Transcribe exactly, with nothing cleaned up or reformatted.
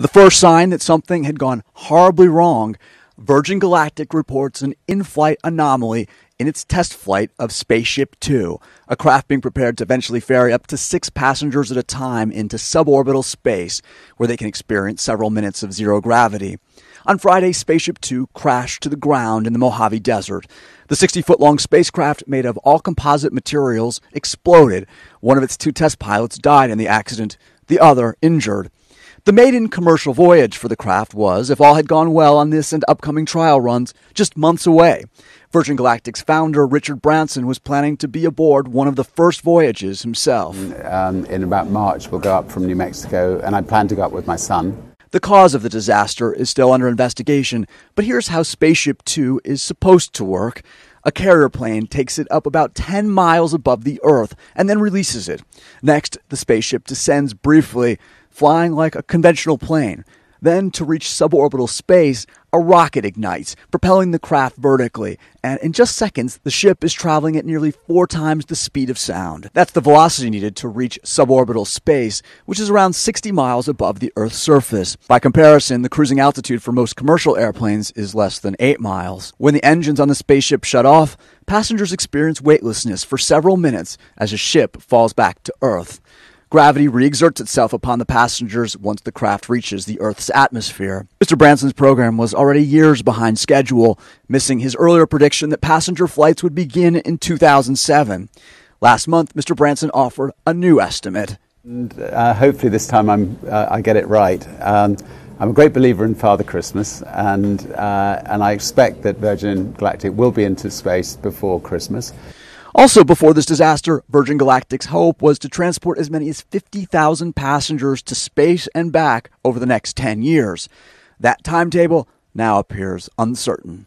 The first sign that something had gone horribly wrong, Virgin Galactic reports an in-flight anomaly in its test flight of Spaceship Two, a craft being prepared to eventually ferry up to six passengers at a time into suborbital space, where they can experience several minutes of zero gravity. On Friday, Spaceship Two crashed to the ground in the Mojave Desert. The sixty-foot-long spacecraft, made of all composite materials, exploded. One of its two test pilots died in the accident, the other injured. The maiden commercial voyage for the craft was, if all had gone well on this and upcoming trial runs, just months away. Virgin Galactic's founder, Richard Branson, was planning to be aboard one of the first voyages himself. Um, in about March, we'll go up from New Mexico, and I plan to go up with my son. The cause of the disaster is still under investigation, but here's how Spaceship Two is supposed to work. A carrier plane takes it up about ten miles above the Earth and then releases it. Next, the spaceship descends briefly, flying like a conventional plane. Then, to reach suborbital space, a rocket ignites, propelling the craft vertically, and in just seconds, the ship is traveling at nearly four times the speed of sound. That's the velocity needed to reach suborbital space, which is around sixty miles above the Earth's surface. By comparison, the cruising altitude for most commercial airplanes is less than eight miles. When the engines on the spaceship shut off, passengers experience weightlessness for several minutes as a ship falls back to Earth. Gravity re-exerts itself upon the passengers once the craft reaches the Earth's atmosphere. Mister Branson's program was already years behind schedule, missing his earlier prediction that passenger flights would begin in two thousand seven. Last month, Mister Branson offered a new estimate. And, uh, hopefully this time I'm, uh, I get it right. Um, I'm a great believer in Father Christmas, and, uh, and I expect that Virgin Galactic will be into space before Christmas. Also before this disaster, Virgin Galactic's hope was to transport as many as fifty thousand passengers to space and back over the next ten years. That timetable now appears uncertain.